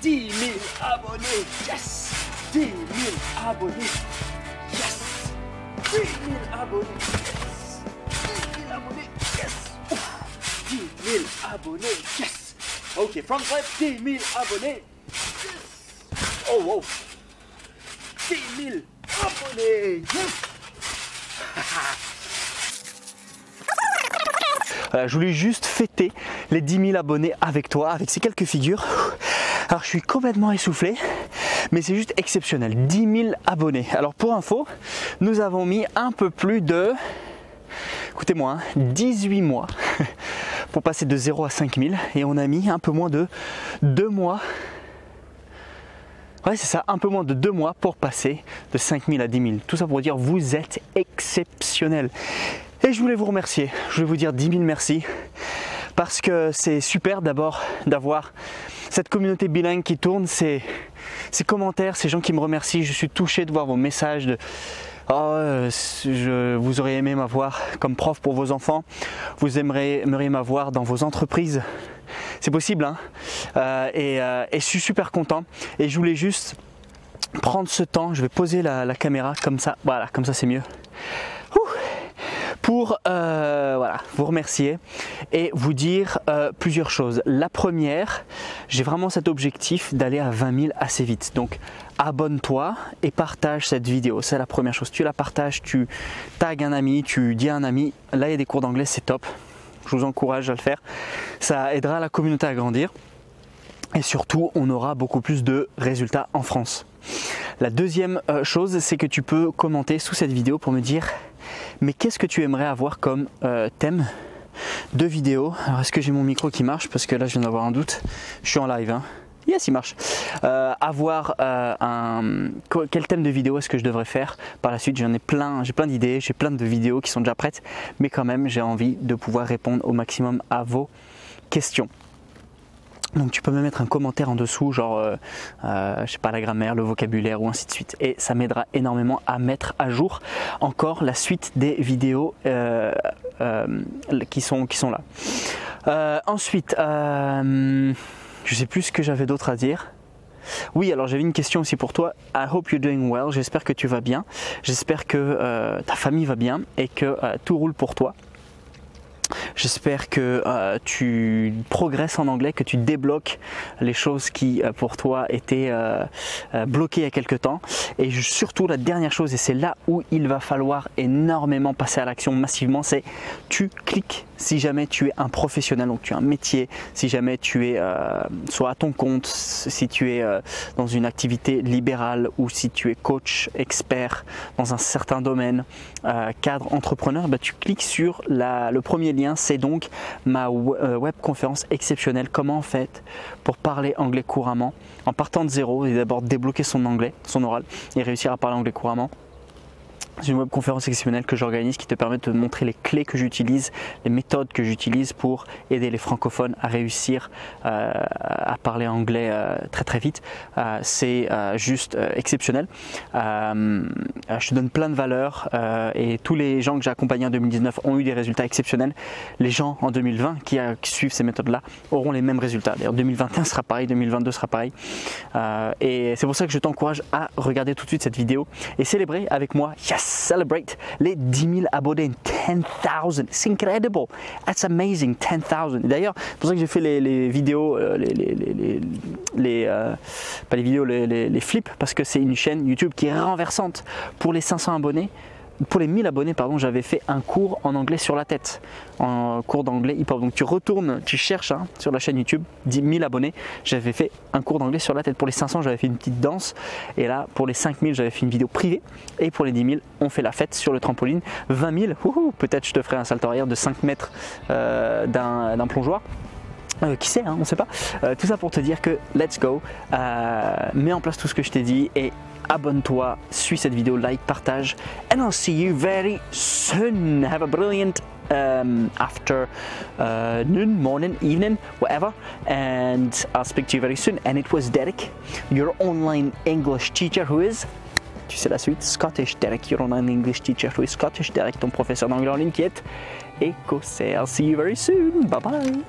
10 000 abonnés. Yes. 10 000 abonnés. Yes. 10 000 abonnés. Yes. 10 000 abonnés. Yes. 10 000 abonnés. Yes. OK, front flip. 10 000 abonnés. Yes. Oh, wow. 10 000 abonnés. Yes. Je voulais juste fêter les 10 000 abonnés avec toi, avec ces quelques figures. Alors je suis complètement essoufflé, mais c'est juste exceptionnel, 10 000 abonnés. Alors pour info, nous avons mis un peu plus de, écoutez-moi, 18 mois pour passer de 0 à 5 000 et on a mis un peu moins de 2 mois. Ouais, c'est ça, un peu moins de 2 mois pour passer de 5 000 à 10 000. Tout ça pour dire, vous êtes exceptionnel. Et je voulais vous remercier, je voulais vous dire 10 000 merci parce que c'est super d'abord d'avoir cette communauté bilingue qui tourne, ces commentaires, ces gens qui me remercient. Je suis touché de voir vos messages de « Oh, vous auriez aimé m'avoir comme prof pour vos enfants, vous aimeriez m'avoir dans vos entreprises ». C'est possible, hein, et je suis super content et je voulais juste prendre ce temps, je vais poser la caméra comme ça, voilà, comme ça c'est mieux. Pour voilà, vous remercier et vous dire plusieurs choses. La première, j'ai vraiment cet objectif d'aller à 20 000 assez vite. Donc abonne-toi et partage cette vidéo, c'est la première chose. Tu la partages, tu tags un ami, tu dis à un ami, là il y a des cours d'anglais, c'est top. Je vous encourage à le faire, ça aidera la communauté à grandir et surtout on aura beaucoup plus de résultats en France. La deuxième chose, c'est que tu peux commenter sous cette vidéo pour me dire mais qu'est-ce que tu aimerais avoir comme thème de vidéo. Alors est-ce que j'ai mon micro qui marche parce que là je viens d'avoir un doute, je suis en live hein. Yes, il marche. Quel thème de vidéo est-ce que je devrais faire par la suite? J'en ai plein, j'ai plein d'idées, j'ai plein de vidéos qui sont déjà prêtes, mais quand même j'ai envie de pouvoir répondre au maximum à vos questions. Donc tu peux me mettre un commentaire en dessous, genre je sais pas, la grammaire, le vocabulaire ou ainsi de suite. Et ça m'aidera énormément à mettre à jour encore la suite des vidéos qui sont là. Ensuite, je sais plus ce que j'avais d'autre à dire. Oui, alors j'avais une question aussi pour toi. I hope you're doing well. J'espère que tu vas bien. J'espère que ta famille va bien et que tout roule pour toi. J'espère que tu progresses en anglais, que tu débloques les choses qui pour toi étaient bloquées il y a quelque temps. Et surtout la dernière chose, et c'est là où il va falloir énormément passer à l'action massivement, c'est tu cliques. Si jamais tu es un professionnel, donc tu as un métier, si jamais tu es soit à ton compte, si tu es dans une activité libérale ou si tu es coach, expert dans un certain domaine, cadre, entrepreneur, bah, tu cliques sur le premier lien, c'est donc ma webconférence exceptionnelle. Comment en fait pour parler anglais couramment en partant de zéro et d'abord débloquer son anglais, son oral et réussir à parler anglais couramment. C'est une webconférence exceptionnelle que j'organise qui te permet de te montrer les clés que j'utilise, les méthodes que j'utilise pour aider les francophones à réussir à parler anglais très très vite. C'est juste exceptionnel. Je te donne plein de valeurs et tous les gens que j'ai accompagnés en 2019 ont eu des résultats exceptionnels. Les gens en 2020 qui suivent ces méthodes-là auront les mêmes résultats. D'ailleurs 2021 sera pareil, 2022 sera pareil. Et c'est pour ça que je t'encourage à regarder tout de suite cette vidéo et célébrer avec moi. Yes! Celebrate les 10 000 abonnés, 10,000, c'est incredible, that's amazing, 10,000. D'ailleurs, c'est pour ça que j'ai fait les vidéos, pas les vidéos, les flips, parce que c'est une chaîne YouTube qui est renversante. Pour les 500 abonnés, pour les 1000 abonnés, pardon, j'avais fait un cours en anglais sur la tête, en cours d'anglais hip-hop. Donc tu retournes, tu cherches hein, sur la chaîne YouTube, 10 000 abonnés, j'avais fait un cours d'anglais sur la tête. Pour les 500, j'avais fait une petite danse. Et là, pour les 5000, j'avais fait une vidéo privée. Et pour les 10 000, on fait la fête sur le trampoline. 20 000, peut-être je te ferai un salto arrière de 5 mètres d'un plongeoir. Qui sait, hein, on ne sait pas. Tout ça pour te dire que let's go, mets en place tout ce que je t'ai dit et abonne-toi, suis cette vidéo, like, partage. And I'll see you very soon. Have a brilliant afternoon, morning, evening, whatever. And I'll speak to you very soon. And it was Derek, your online English teacher who is... Tu sais la suite, Scottish Derek, your online English teacher who is Scottish Derek, ton professeur d'anglais en ligne qui est écossais. I'll see you very soon. Bye bye.